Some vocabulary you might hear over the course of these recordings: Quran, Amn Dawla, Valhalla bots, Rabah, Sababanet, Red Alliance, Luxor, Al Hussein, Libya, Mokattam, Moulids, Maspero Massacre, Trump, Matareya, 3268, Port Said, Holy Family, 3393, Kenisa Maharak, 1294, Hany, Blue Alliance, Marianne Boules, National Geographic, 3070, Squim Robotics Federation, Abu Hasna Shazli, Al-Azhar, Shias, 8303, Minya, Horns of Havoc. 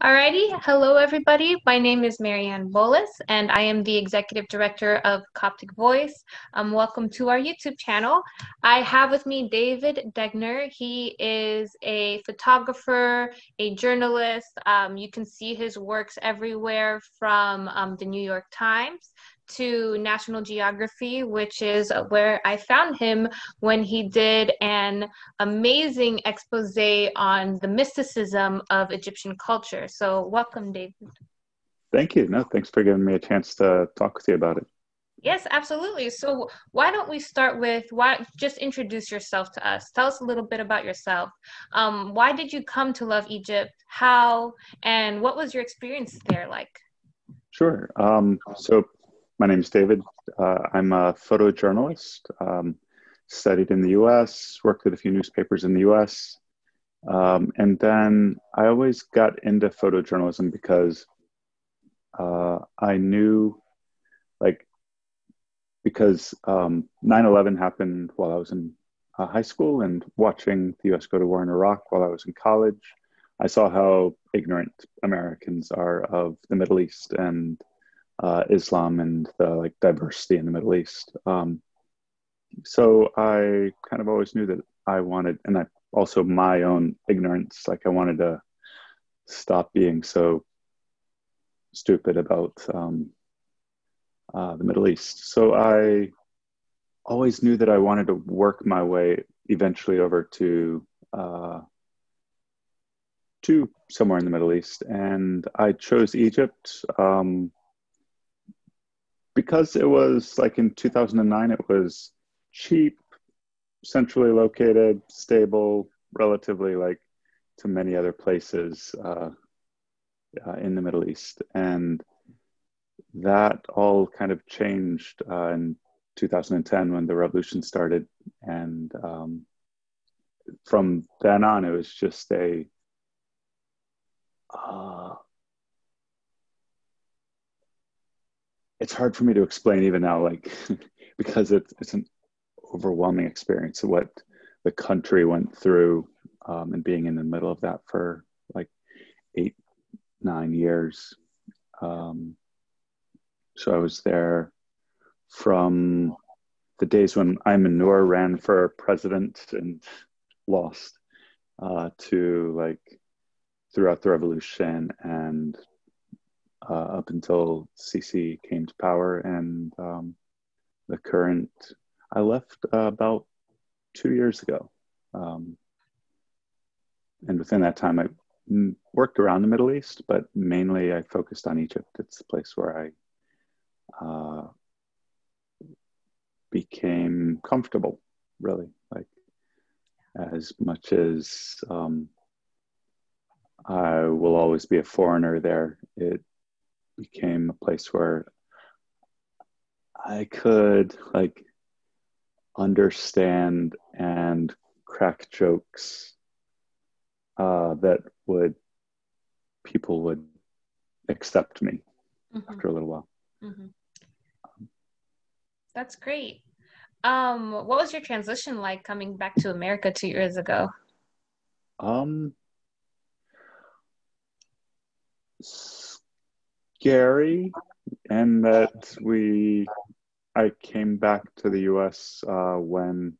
Alrighty, hello everybody. My name is Marianne Boules and I am the Executive Director of Coptic Voice. Welcome to our YouTube channel. I have with me David Degner. He is a photographer, a journalist. You can see his works everywhere from the New York Times to National Geography, which is where I found him when he did an amazing exposé on the mysticism of Egyptian culture. So welcome, David. Thank you. No, thanks for giving me a chance to talk to you about it. Yes, absolutely. So why don't we start with, just introduce yourself to us. Tell us a little bit about yourself. Why did you come to love Egypt? How? And what was your experience there like? Sure. So my name is David. I'm a photojournalist, studied in the US, worked at a few newspapers in the US. And then I always got into photojournalism because I knew, like, because 9/11 happened while I was in high school, and watching the US go to war in Iraq while I was in college, I saw how ignorant Americans are of the Middle East and Islam and the diversity in the Middle East. So I kind of always knew that I wanted, and I also my own ignorance, I wanted to stop being so stupid about the Middle East. So I always knew that I wanted to work my way eventually over to somewhere in the Middle East, and I chose Egypt. Because it was in 2009, it was cheap, centrally located, stable, relatively to many other places in the Middle East. And that all kind of changed in 2010 when the revolution started. And from then on, it was just a it's hard for me to explain even now, because it's an overwhelming experience of what the country went through, and being in the middle of that for 8, 9 years. So I was there from the days when Ayman Noor ran for president and lost, to throughout the revolution and up until Sisi came to power, and the current. I left about 2 years ago, and within that time I worked around the Middle East, but mainly I focused on Egypt. It's the place where I became comfortable, really, as much as I will always be a foreigner there. It became a place where I could understand and crack jokes that people would accept me after a little while. That's great. What was your transition like coming back to America 2 years ago? Scary, and that I came back to the US when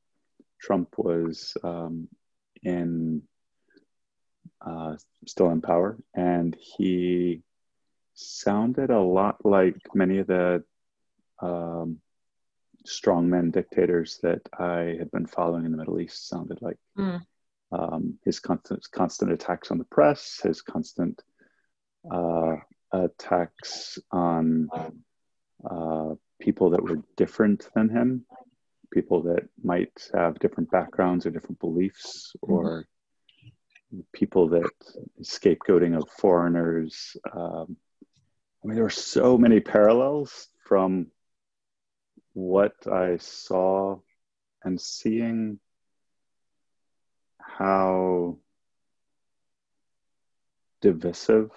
Trump was still in power, and he sounded a lot like many of the strongman dictators that I had been following in the Middle East sounded like. His constant attacks on the press, his constant attacks on people that were different than him, people that might have different backgrounds or different beliefs, or people that scapegoating of foreigners. I mean, there were so many parallels from what I saw, and seeing how divisive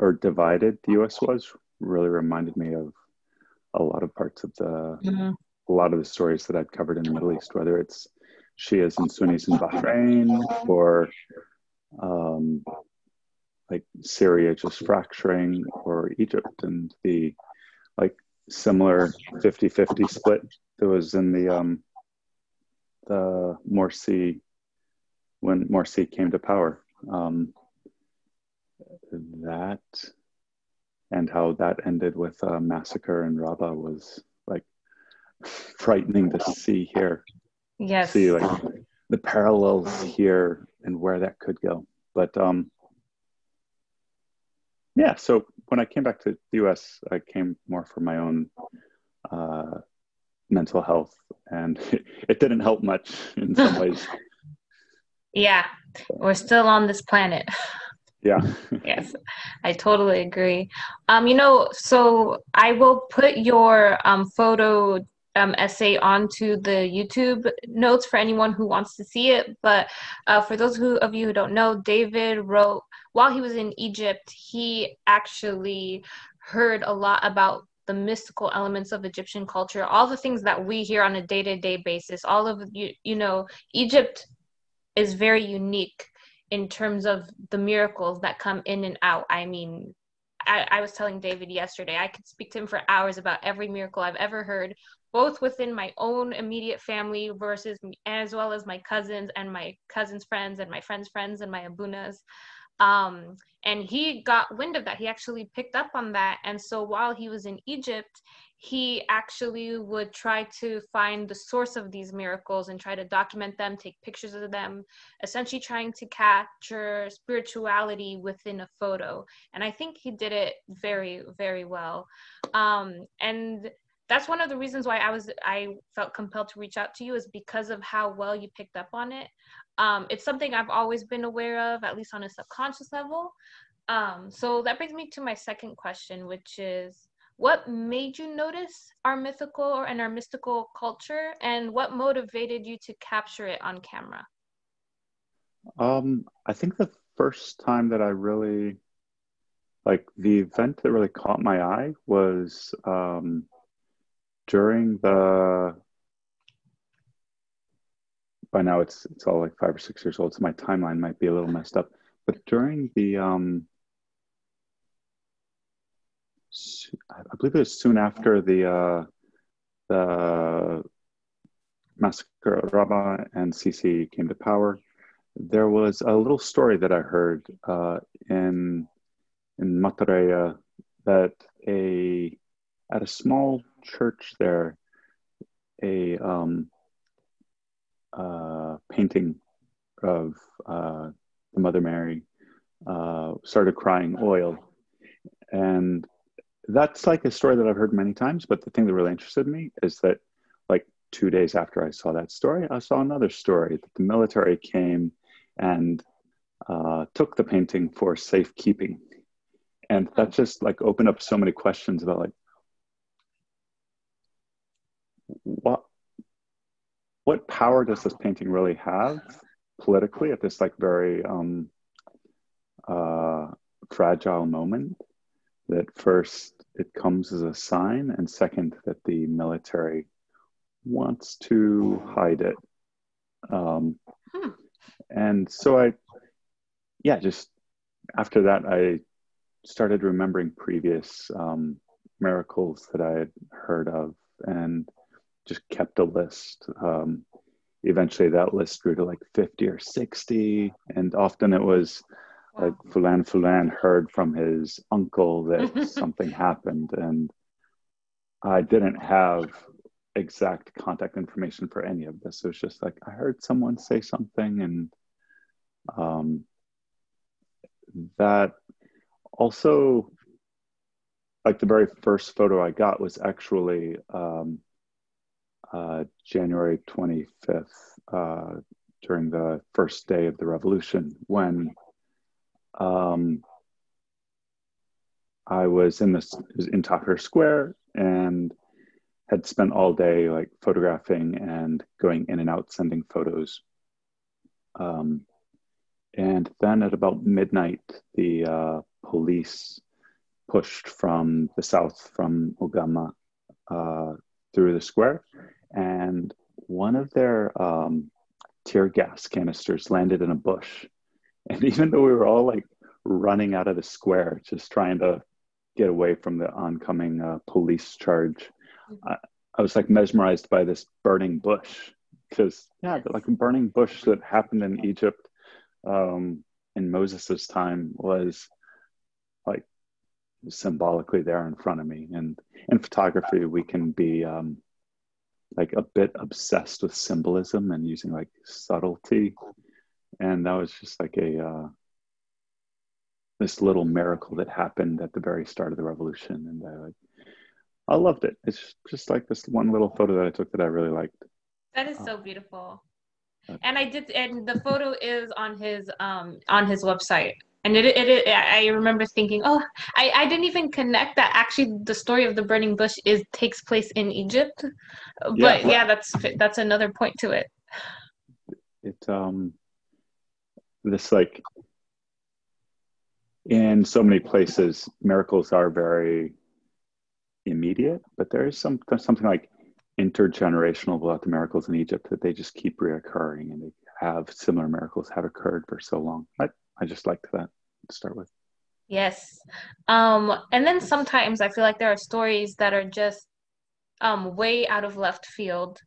or divided the US was really reminded me of a lot of parts of the, a lot of the stories that I've covered in the Middle East, whether it's Shias and Sunnis in Bahrain, or Syria just fracturing or Egypt, and the like similar 50-50 split that was in the Morsi, when Morsi came to power. That and how that ended with a massacre in Rabah was like frightening to see here. Yes. See like the parallels here and where that could go. But yeah, so when I came back to the US, I came more for my own mental health, and it didn't help much in some ways. Yeah, we're still on this planet. Yeah. Yes, I totally agree. You know, so I will put your photo essay onto the YouTube notes for anyone who wants to see it. But for those of you who don't know, David wrote, while he was in Egypt, he actually heard a lot about the mystical elements of Egyptian culture, all the things that we hear on a day-to-day basis, all of, you know, Egypt is very unique in terms of the miracles that come in and out. I mean, I was telling David yesterday, I could speak to him for hours about every miracle I've ever heard, both within my own immediate family versus, as well as my cousins and my cousins' friends and my friends' friends and my abunas. And he got wind of that. He actually picked up on that. And so while he was in Egypt, he actually would try to find the source of these miracles and try to document them, take pictures of them, essentially trying to capture spirituality within a photo. And I think he did it very, very well. And that's one of the reasons why I felt compelled to reach out to you, is because of how well you picked up on it. It's something I've always been aware of, at least on a subconscious level. So that brings me to my second question, which is, what made you notice our mythical and our mystical culture, and what motivated you to capture it on camera? I think the first time that I really, like, the event that really caught my eye was during the, by now it's all like 5 or 6 years old, so my timeline might be a little messed up, but during the, I believe it was soon after the massacre of Rabah and Sisi came to power, there was a little story that I heard in Matareya, that at a small church there, a painting of the Mother Mary started crying oil. And that's like a story that I've heard many times, but the thing that really interested me is that like 2 days after I saw that story, I saw another story that the military came and took the painting for safekeeping. And that just like opened up so many questions about like, what power does this painting really have politically at this like very fragile moment? That first, it comes as a sign, and second, that the military wants to hide it. And so just after that, I started remembering previous miracles that I had heard of, and just kept a list. Eventually that list grew to like 50 or 60. And often it was like Fulan heard from his uncle that something happened. And I didn't have exact contact information for any of this. It was just like, I heard someone say something. And that also, like the very first photo I got was actually January 25th, during the first day of the revolution, when I was in Tahrir Square and had spent all day like photographing and going in and out, sending photos. And then at about midnight, the police pushed from the south, from Ugama, through the square. And one of their tear gas canisters landed in a bush. And even though we were all like running out of the square, just trying to get away from the oncoming police charge. I was like mesmerized by this burning bush, because like a burning bush that happened in Egypt in Moses's time was like symbolically there in front of me. And in photography, we can be like a bit obsessed with symbolism and using like subtlety. And that was just like a, this little miracle that happened at the very start of the revolution. And I loved it. It's just like this one little photo that I took that I really liked. That is so beautiful. And I did, and the photo is on his website. And it I remember thinking, oh, I didn't even connect that actually the story of the burning bush takes place in Egypt. But yeah, that's another point to it. This like, in so many places, miracles are very immediate, but there is something like intergenerational about the miracles in Egypt, that they just keep reoccurring, and they have similar miracles have occurred for so long. I just liked that to start with. Yes. And then sometimes I feel like there are stories that are just way out of left field.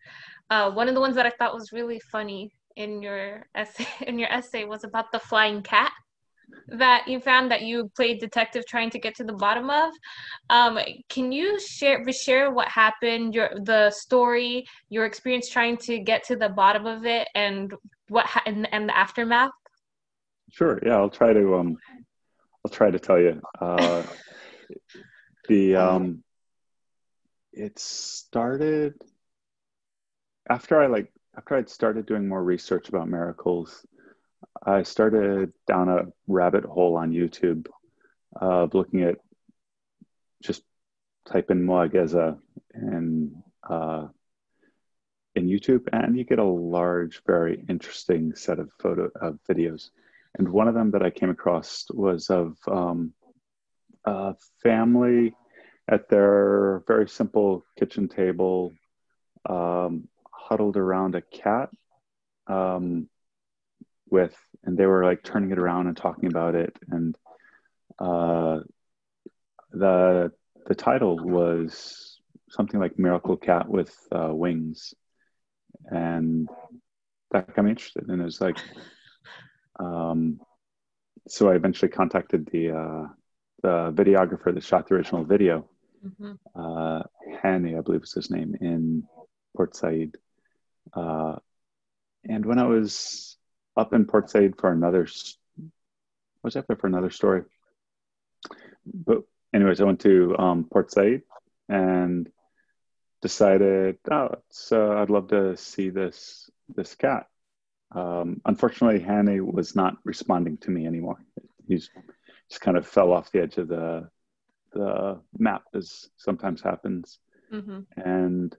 One of the ones that I thought was really funny in your essay was about the flying cat that you found, that you played detective trying to get to the bottom of. Can you share what happened, the story, your experience trying to get to the bottom of it, and and the aftermath? Sure. Yeah, I'll try to tell you. It started after I'd started doing more research about miracles. I started down a rabbit hole on YouTube, looking at, just type in Mwageza in YouTube, and you get a large, very interesting set of videos. And one of them that I came across was of a family at their very simple kitchen table, huddled around a cat, and they were like turning it around and talking about it. And the title was something like Miracle Cat with Wings. And that got me interested. And it was like, so I eventually contacted the videographer that shot the original video, Hany, I believe was his name, in Port Said. And when I was up in Port Said for another story. But anyways, I went to Port Said and decided, I'd love to see this cat. Unfortunately, Hany was not responding to me anymore. He's just kind of fell off the edge of the map, as sometimes happens. And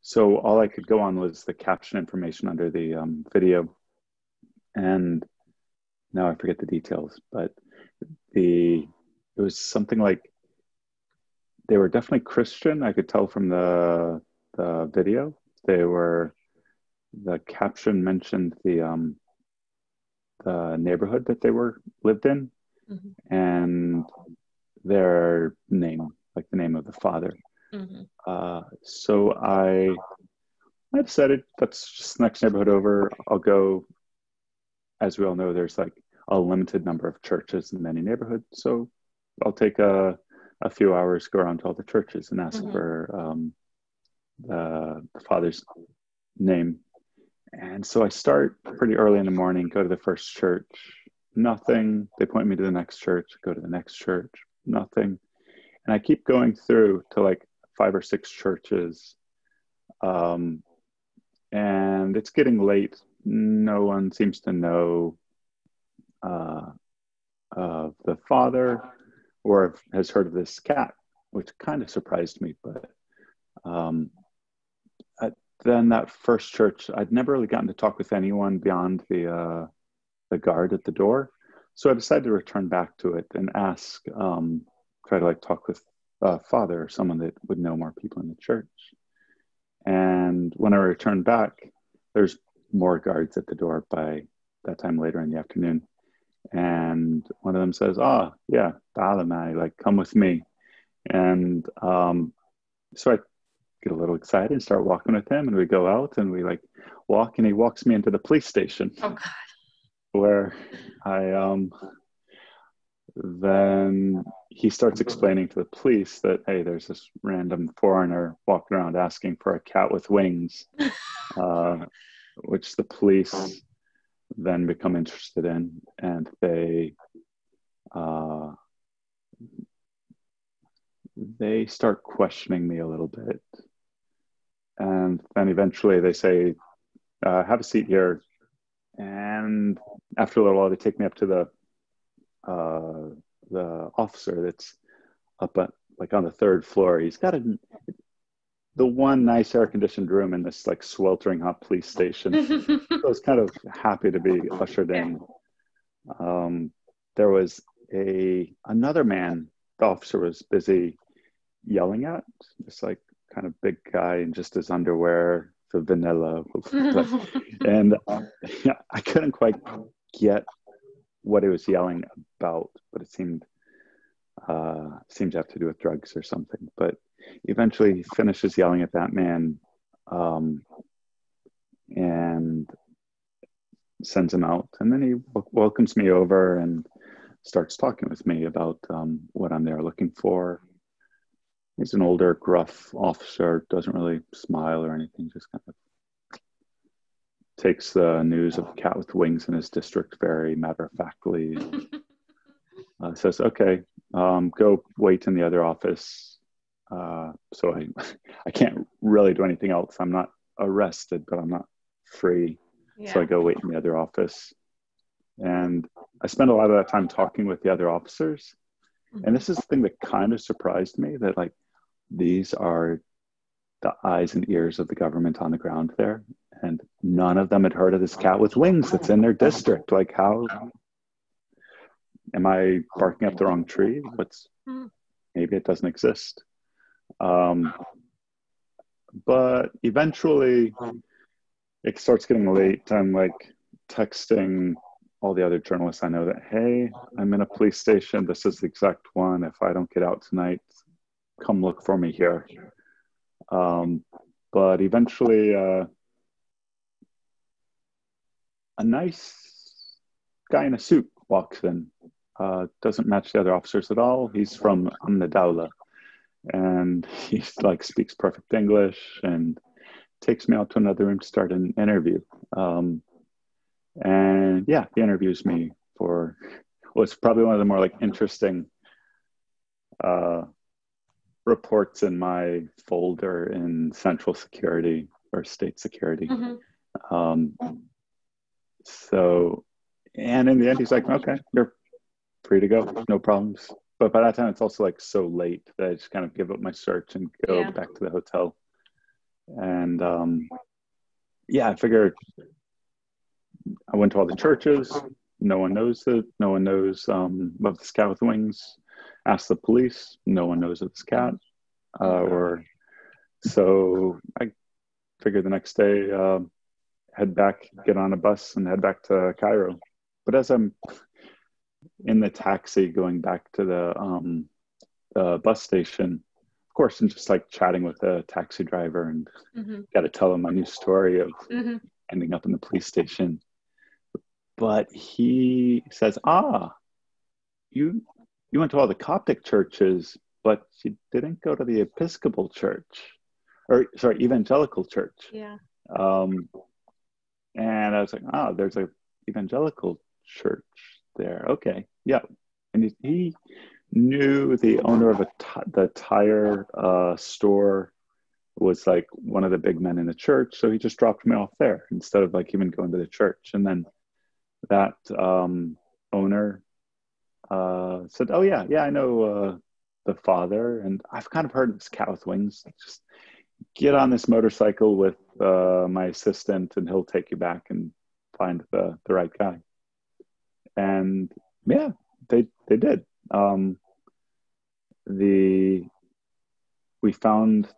so all I could go on was the caption information under the video. And now I forget the details, but it was something like they were definitely Christian. I could tell from the video. The caption mentioned the neighborhood that they lived in, and their name, like the name of the father. So I decided that's just the next neighborhood over. I'll go. As we all know, there's like a limited number of churches in any neighborhood. So I'll take a few hours, go around to all the churches and ask for the father's name. And so I start pretty early in the morning, go to the first church, nothing. They point me to the next church, go to the next church, nothing. And I keep going through to like 5 or 6 churches. And it's getting late. No one seems to know the father or has heard of this cat, which kind of surprised me. But then that first church, I'd never really gotten to talk with anyone beyond the guard at the door. So I decided to return back to it and ask, try to like talk with father or someone that would know more people in the church. And when I returned back, there's more guards at the door by that time later in the afternoon. And one of them says, "Oh, yeah, Ta'ala, like, come with me." And so I get a little excited and start walking with him. And we go out and we like walk, and he walks me into the police station. Oh, God. Where I then he starts explaining to the police that, hey, there's this random foreigner walking around asking for a cat with wings, which the police then become interested in, and they start questioning me a little bit, and then eventually they say, "Have a seat here." And after a little while, they take me up to the officer that's up at, like, on the third floor. He's got the one nice air-conditioned room in this like sweltering hot police station. So I was kind of happy to be ushered in. There was another man the officer was busy yelling at, this like kind of big guy in just his underwear, the vanilla. And I couldn't quite get what he was yelling about, but it seemed to have to do with drugs or something. But eventually he finishes yelling at that man and sends him out. And then he welcomes me over and starts talking with me about what I'm there looking for. He's an older, gruff officer, doesn't really smile or anything, just kind of takes the news of cat with wings in his district very matter-of-factly. Says, "Okay, go wait in the other office." So I can't really do anything else. I'm not arrested, but I'm not free. Yeah. So I go wait in the other office. And I spent a lot of that time talking with the other officers. And this is the thing that kind of surprised me, that like, these are the eyes and ears of the government on the ground there. And none of them had heard of this cat with wings that's in their district. Like, how am I barking up the wrong tree? Maybe it doesn't exist. But eventually it starts getting late. I'm like texting all the other journalists I know that, "Hey, I'm in a police station. This is the exact one. If I don't get out tonight, come look for me here." But eventually a nice guy in a suit walks in, doesn't match the other officers at all. He's from Amn Dawla, and he like speaks perfect English and takes me out to another room to start an interview. And yeah, he interviews me for it's probably one of the more like interesting reports in my folder in Central Security or State Security. Mm-hmm. And in the end, he's like, "Okay, you're free to go, no problems." But by that time, it's also like so late that I just kind of give up my search and go back to the hotel. And I figured, I went to all the churches. No one knows it. No one knows about this cat with wings. Asked the police. No one knows of this cat. So I figured the next day, head back, get on a bus, and head back to Cairo. But as I'm in the taxi going back to the bus station, of course, I'm just like chatting with the taxi driver and got to tell him my new story of ending up in the police station. But he says, you went to all the Coptic churches, but you didn't go to the Episcopal church, or sorry, evangelical church. Yeah. And I was like, there's an evangelical church there. Okay, yeah. And he knew the owner of the tire store was like one of the big men in the church. So he just dropped me off there instead of like even going to the church. And then that owner said, "Oh yeah, I know the father, and I've kind of heard of this cat with wings. Just get on this motorcycle with my assistant and he'll take you back and find the right guy." And yeah, they did. We found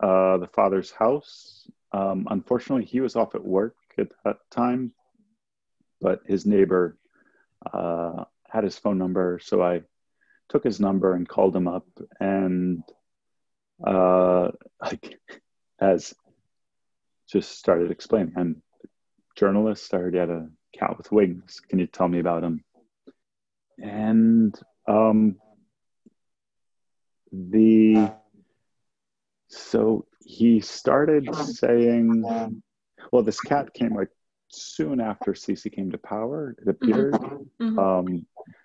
the father's house. Unfortunately, he was off at work at that time, but his neighbor had his phone number. So I took his number and called him up, and just started explaining. I'm a journalist. I already had a cat with wings. Can you tell me about him? And so he started saying, well, this cat came like soon after Sisi came to power, it appeared. Mm-hmm.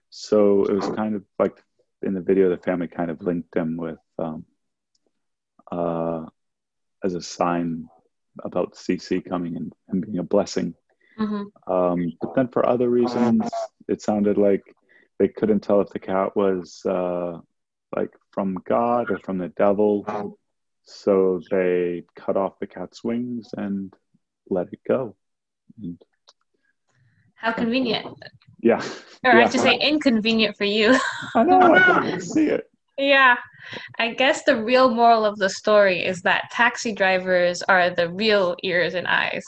So it was kind of like in the video, the family kind of linked him with, as a sign about Sisi coming and being a blessing. Mm-hmm. But then for other reasons, it sounded like they couldn't tell if the cat was like from God or from the devil. So they cut off the cat's wings and let it go. And how convenient. Yeah. Or I should say inconvenient for you. I know, I didn't see it. Yeah. I guess the real moral of the story is that taxi drivers are the real ears and eyes.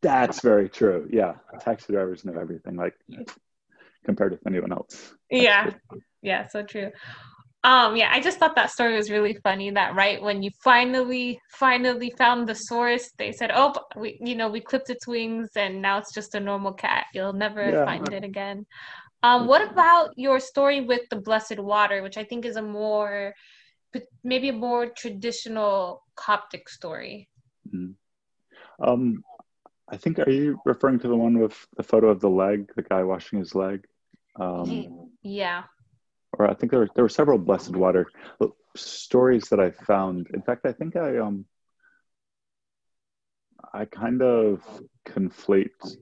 That's very true. Yeah. Taxi drivers know everything, like compared with anyone else. Yeah. Yeah. So true. Yeah, I just thought that story was really funny, that right when you finally found the source, they said, oh, we clipped its wings and now it's just a normal cat. You'll never find it again. What about your story with the blessed water, which I think is maybe a more traditional Coptic story? Mm-hmm. I think, are you referring to the one with the photo of the leg, the guy washing his leg? Yeah. Or I think there were several blessed water stories that I found. In fact, I think I kind of conflate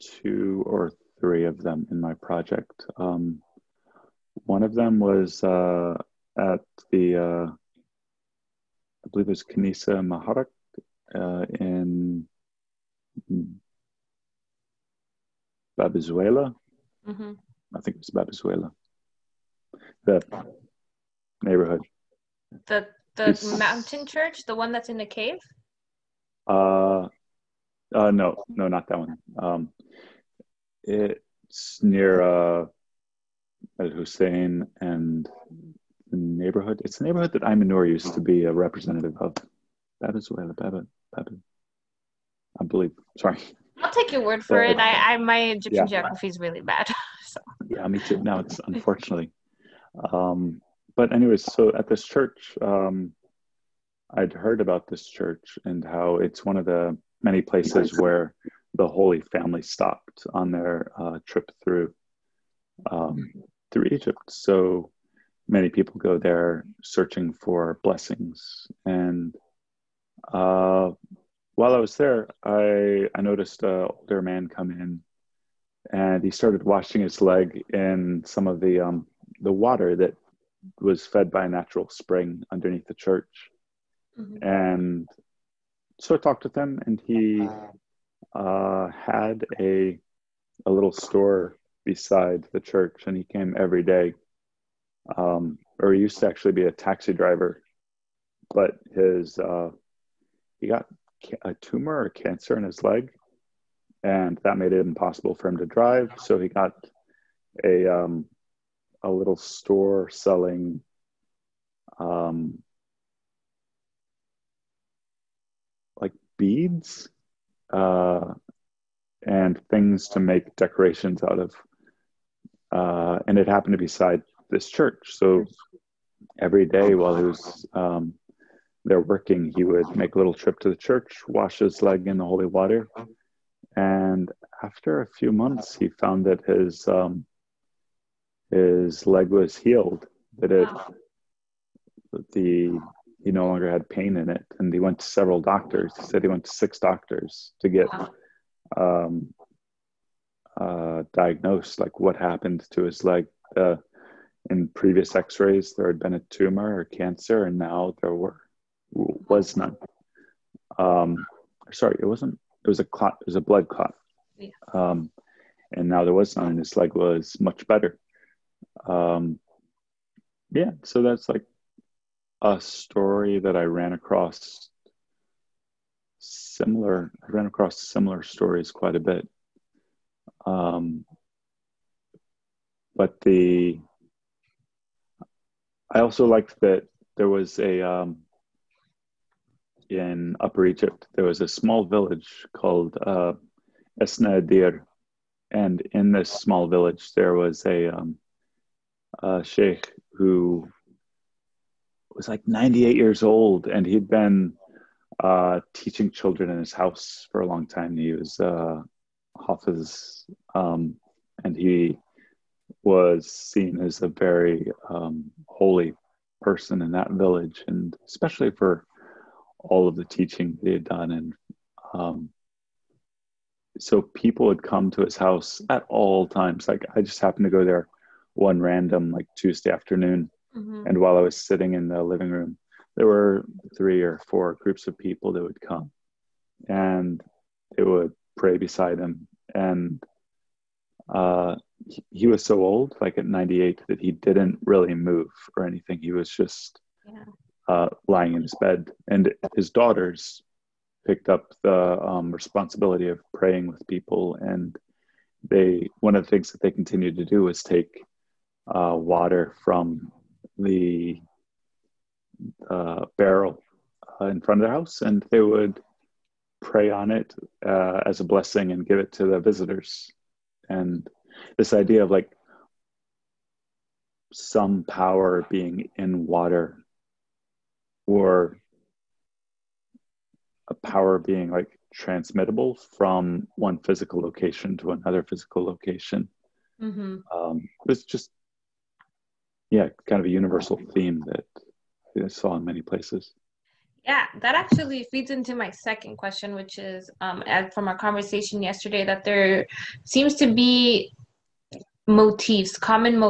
two or three of them in my project. One of them was at the, I believe it was Kenisa Maharak in Babizuela. Mm-hmm. I think it was Babizuela. The neighborhood. The mountain church, the one that's in the cave? No, not that one. It's near Al Hussein and the neighborhood. It's the neighborhood that Aymanur used to be a representative of. I believe. Sorry. I'll take your word for it. My Egyptian geography is really bad. So. Yeah, me too. No, it's unfortunately. But anyways, so at this church, I'd heard about this church and how it's one of the many places where the Holy Family stopped on their trip through Egypt. So many people go there searching for blessings. And while I was there, I noticed an older man come in, and he started washing his leg in some of the water that was fed by a natural spring underneath the church. Mm-hmm. And so I talked with him, and he had a little store beside the church, and he came every day. Or he used to actually be a taxi driver, but he got a tumor or cancer in his leg, and that made it impossible for him to drive. So he got a little store selling like beads and things to make decorations out of. And it happened to be beside this church. So every day while he was there working, he would make a little trip to the church, wash his leg in the holy water. And after a few months, he found that his leg was healed, he no longer had pain in it. And he went to several doctors. He said he went to 6 doctors to get diagnosed, like what happened to his leg. In previous x-rays, there had been a tumor or cancer, and now was none. Sorry, it wasn't. It was a clot. It was a blood clot. Yeah. And now there was none, and his leg was much better. So that's like a story that I ran across. I ran across similar stories quite a bit. But I also liked that there was a, in Upper Egypt, there was a small village called Esnadir. And in this small village, there was a sheikh who was like 98 years old, and he'd been teaching children in his house for a long time. He was Hafiz, and he was seen as a very holy person in that village, and especially for all of the teaching they had done. And so people had come to his house at all times. Like, I just happened to go there one random like Tuesday afternoon, and while I was sitting in the living room, there were 3 or 4 groups of people that would come, and they would pray beside him. And he was so old, like at 98, that he didn't really move or anything. He was just lying in his bed. And his daughters picked up the responsibility of praying with people. And one of the things that they continued to do was take water from the barrel in front of their house, and they would pray on it as a blessing and give it to the visitors. And this idea of like some power being in water, or a power being like transmittable from one physical location to another physical location. It's just, kind of a universal theme that I saw in many places. Yeah, that actually feeds into my second question, which is from our conversation yesterday, that there seems to be motifs, common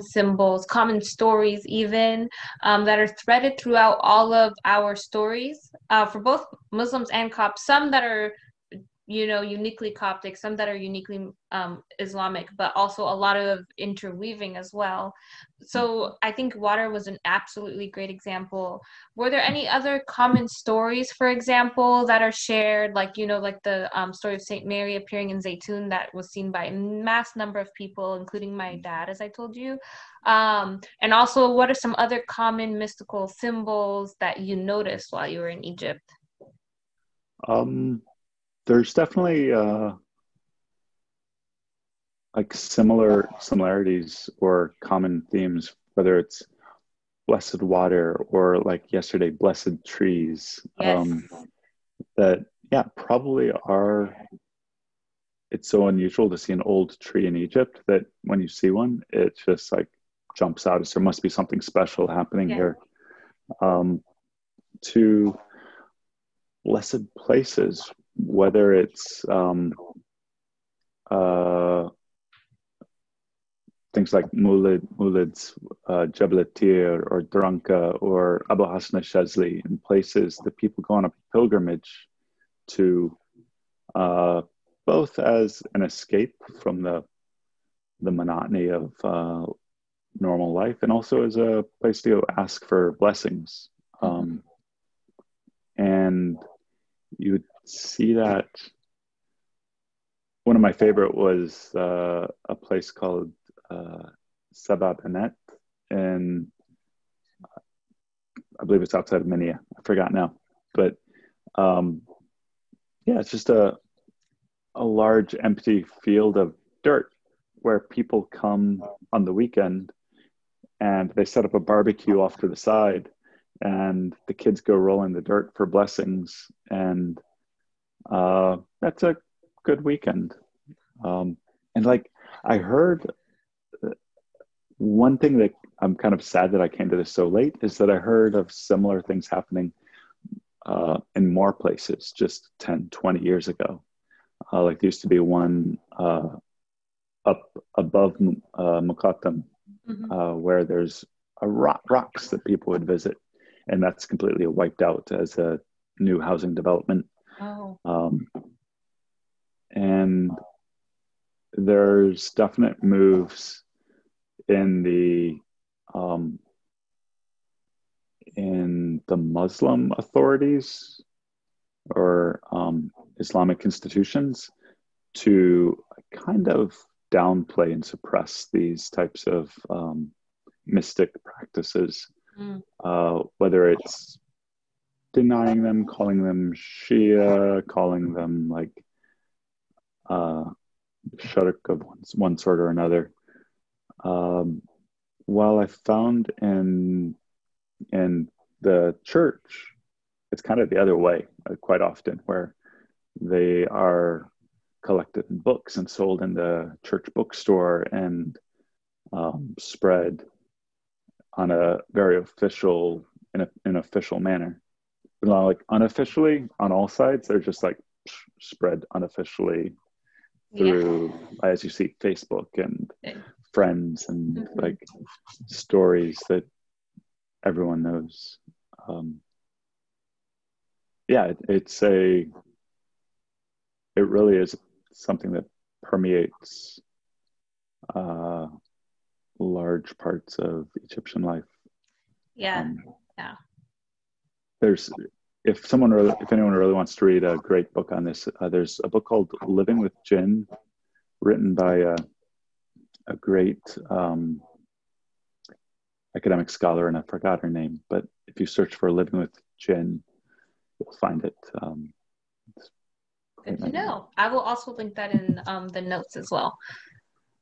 symbols, common stories even, that are threaded throughout all of our stories for both Muslims and Copts, some that are uniquely Coptic, some that are uniquely Islamic, but also a lot of interweaving as well. So I think water was an absolutely great example. Were there any other common stories, for example, that are shared, like, like the story of St. Mary appearing in Zaytun that was seen by a mass number of people, including my dad, as I told you? And also, what are some other common mystical symbols that you noticed while you were in Egypt? There's definitely like similarities or common themes, whether it's blessed water or, like yesterday, blessed trees. Yes. That probably are. It's so unusual to see an old tree in Egypt that when you see one, it just like jumps out. There must be something special happening here. To blessed places, whether it's things like Moulids, Jabal Tir or Dranka or Abu Hasna Shazli, and places that people go on a pilgrimage to, both as an escape from the monotony of normal life, and also as a place to go ask for blessings. And you would see that. One of my favorite was a place called Sababanet, and I believe it's outside of Minya. I forgot now, but it's just a large empty field of dirt where people come on the weekend, and they set up a barbecue off to the side, and the kids go rolling the dirt for blessings. And that's a good weekend. And like, I heard one thing that I'm kind of sad that I came to this so late is that I heard of similar things happening in more places just 10, 20 years ago. Like, there used to be one up above Mokattam, where there's rocks that people would visit, and that's completely wiped out as a new housing development. And there's definite moves in the Muslim authorities or Islamic institutions to kind of downplay and suppress these types of mystic practices, whether it's denying them, calling them Shia, calling them like shirk of one sort or another. While I found in the church, it's kind of the other way quite often, where they are collected in books and sold in the church bookstore and spread on a very official, in an official manner. But not like unofficially on all sides, they're just like spread unofficially through, as you see, Facebook and friends and like stories that everyone knows. It really is something that permeates large parts of Egyptian life. If anyone really wants to read a great book on this, there's a book called Living with Djinn, written by a great academic scholar, and I forgot her name, but if you search for Living with Djinn, you'll find it. Good to know. I will also link that in the notes as well,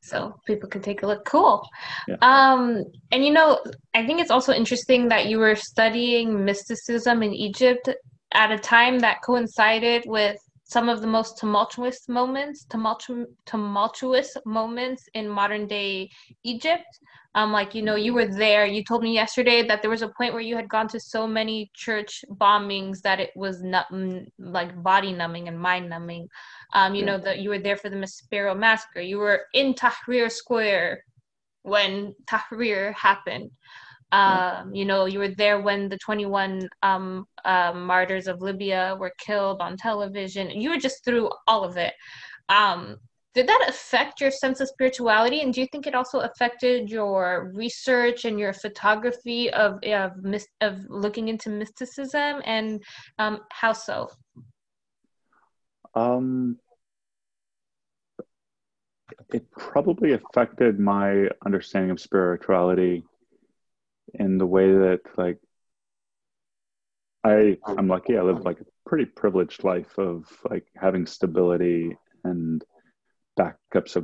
so people can take a look. Cool. Yeah. And I think it's also interesting that you were studying mysticism in Egypt at a time that coincided with some of the most tumultuous moments in modern day Egypt. You were there. You told me yesterday that there was a point where you had gone to so many church bombings that it was body numbing and mind numbing. That you were there for the Maspero massacre. You were in Tahrir Square when Tahrir happened. You were there when the 21 martyrs of Libya were killed on television. You were just through all of it. Did that affect your sense of spirituality? And do you think it also affected your research and your photography of looking into mysticism? And how so? It probably affected my understanding of spirituality in the way that, like, I'm lucky. I lived like a pretty privileged life of like having stability and backups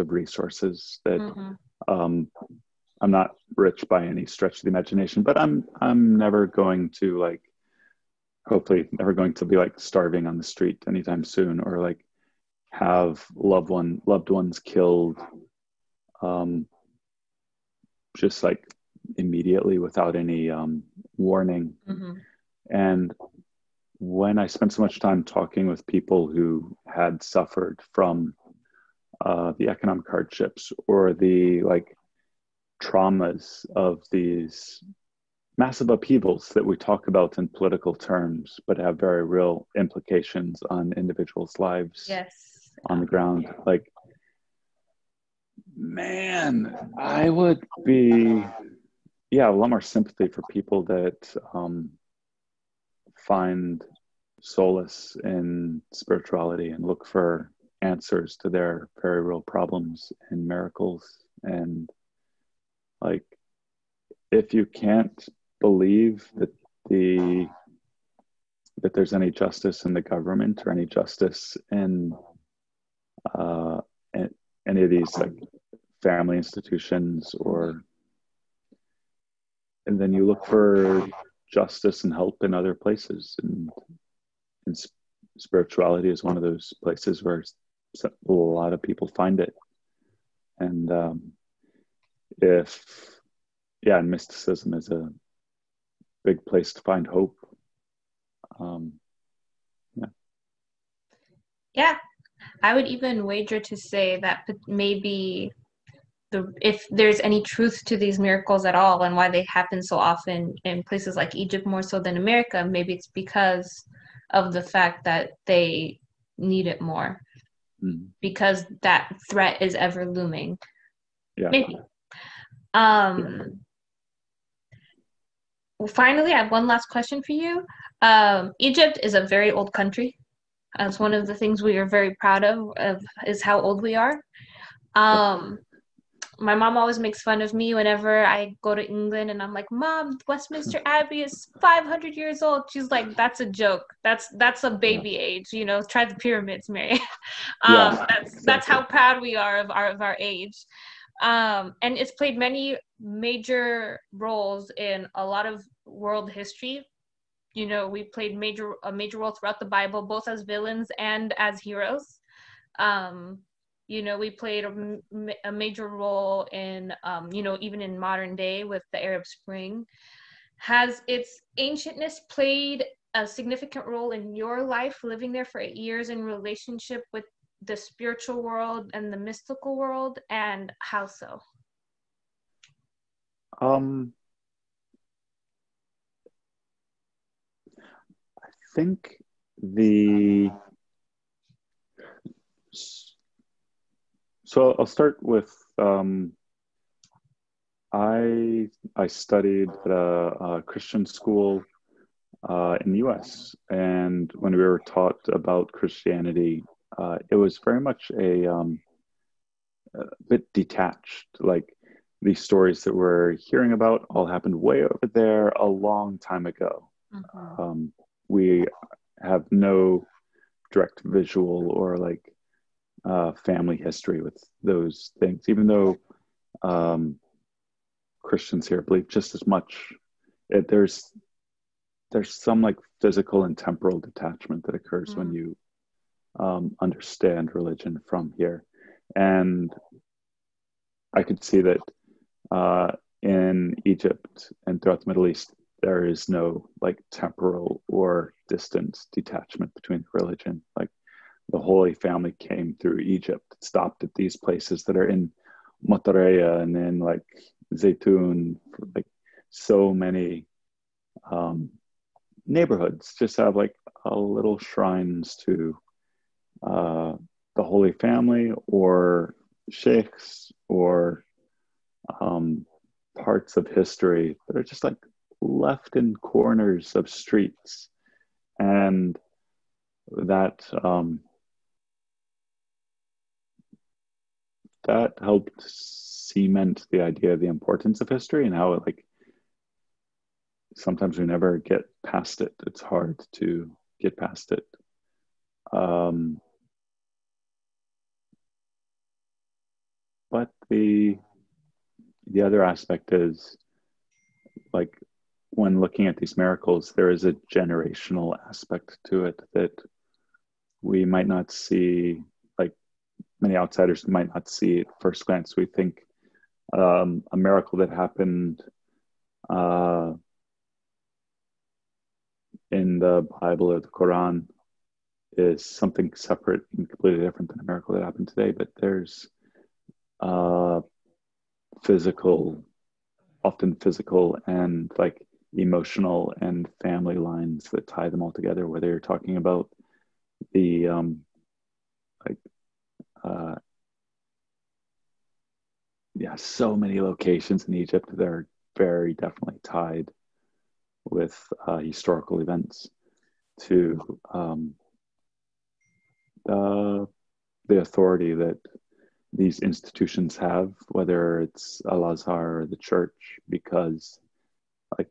of resources that I'm not rich by any stretch of the imagination, but I'm never going to be like starving on the street anytime soon, or like have loved ones killed just like immediately without any warning. And when I spent so much time talking with people who had suffered from the economic hardships or the like traumas of these massive upheavals that we talk about in political terms, but have very real implications on individuals' lives on the ground. Like, man, I would be, a lot more sympathy for people that find solace in spirituality and look for answers to their very real problems and miracles. And like, if you can't believe that that there's any justice in the government or any justice in any of these like family institutions, and then you look for justice and help in other places, and spirituality is one of those places where a lot of people find it. And and mysticism is a big place to find hope. I would even wager to say that maybe if there's any truth to these miracles at all, and why they happen so often in places like Egypt more so than America, maybe it's because of the fact that they need it more, because that threat is ever looming. Maybe. Well, finally, I have one last question for you. Egypt is a very old country. That's one of the things we are very proud of is how old we are. My mom always makes fun of me whenever I go to England and I'm like, Mom, Westminster Abbey is 500 years old. She's like, that's a joke. That's a baby age, you know, try the pyramids, Mary. That's how proud we are of our age. And it's played many major roles in a lot of world history. You know, we played a major role throughout the Bible, both as villains and as heroes. You know, we played a major role in, you know, even in modern day with the Arab Spring. Has its ancientness played a significant role in your life, living there for 8 years in relationship with the spiritual world and the mystical world, and how so? I think So I'll start with, I studied at a Christian school in the U.S. And when we were taught about Christianity, it was very much a bit detached. Like, these stories that we're hearing about all happened way over there a long time ago. Mm-hmm. We have no direct visual or family history with those things, even though Christians here believe just as much. There's some physical and temporal detachment that occurs when you understand religion from here. And I could see that in Egypt and throughout the Middle East, there is no temporal or distance detachment between religion. The Holy Family came through Egypt, it stopped at these places that are in Matareya and in Zaytun, so many neighborhoods just have little shrines to the Holy Family or sheikhs or parts of history that are just left in corners of streets. And that that helped cement the idea of the importance of history and how it sometimes we never get past it. It's hard to get past it. But the other aspect is when looking at these miracles, there is a generational aspect to it that we might not see, many outsiders might not see at first glance. We think a miracle that happened in the Bible or the Quran is something separate and completely different than a miracle that happened today, but there's often physical and emotional and family lines that tie them all together, whether you're talking about the so many locations in Egypt that are very definitely tied with historical events to the authority that these institutions have, whether it's Al-Azhar or the church, because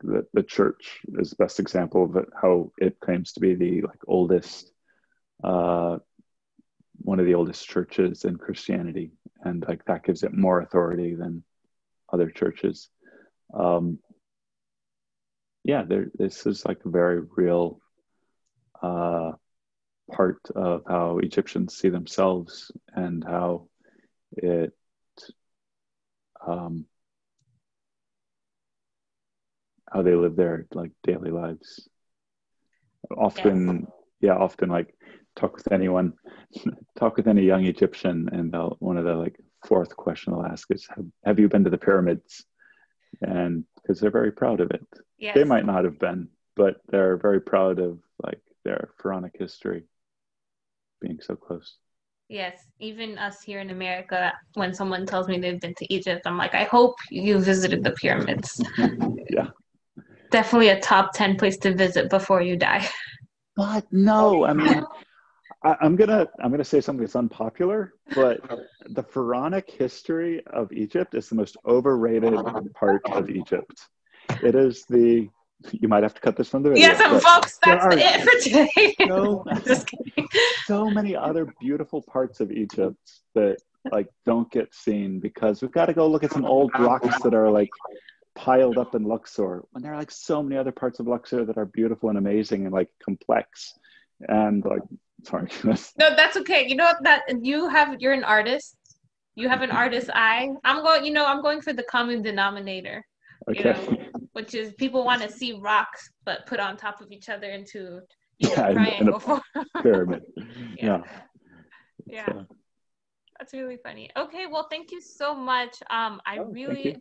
the church is the best example of how it claims to be the oldest, one of the oldest churches in Christianity. And that gives it more authority than other churches. This is a very real part of how Egyptians see themselves and how it how they live their daily lives. Often, talk with any young Egyptian, and one of the fourth question they'll ask is, "Have you been to the pyramids?" And because they're very proud of it, They might not have been, but they're very proud of their pharaonic history being so close. Yes, even us here in America, when someone tells me they've been to Egypt, I'm like, I hope you visited the pyramids. Yeah. Definitely a top 10 place to visit before you die. But no, I mean, I'm gonna say something that's unpopular, but the pharaonic history of Egypt is the most overrated part of Egypt. It is the, you might have to cut this from the video. Yes, and folks, that's it for today. So, just kidding. So many other beautiful parts of Egypt that like don't get seen because we've got to go look at some old rocks that are like piled up in Luxor when there are like so many other parts of Luxor that are beautiful and amazing and like complex and like, sorry. No, that's okay. You know that you're an artist. You have an artist's eye. I'm going for the common denominator. Okay. You know, which is people want to see rocks but put on top of each other into triangle form. Pyramid. Yeah. So. That's really funny. Okay, well, thank you so much. I really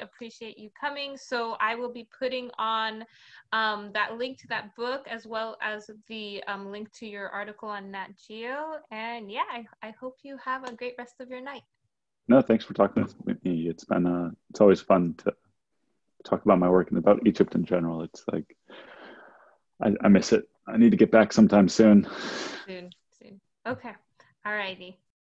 appreciate you coming. So I will be putting on that link to that book as well as the link to your article on Nat Geo. And yeah, I hope you have a great rest of your night. No, thanks for talking with me. It's been it's always fun to talk about my work and about Egypt in general. It's like I miss it. I need to get back sometime soon. Okay. All righty.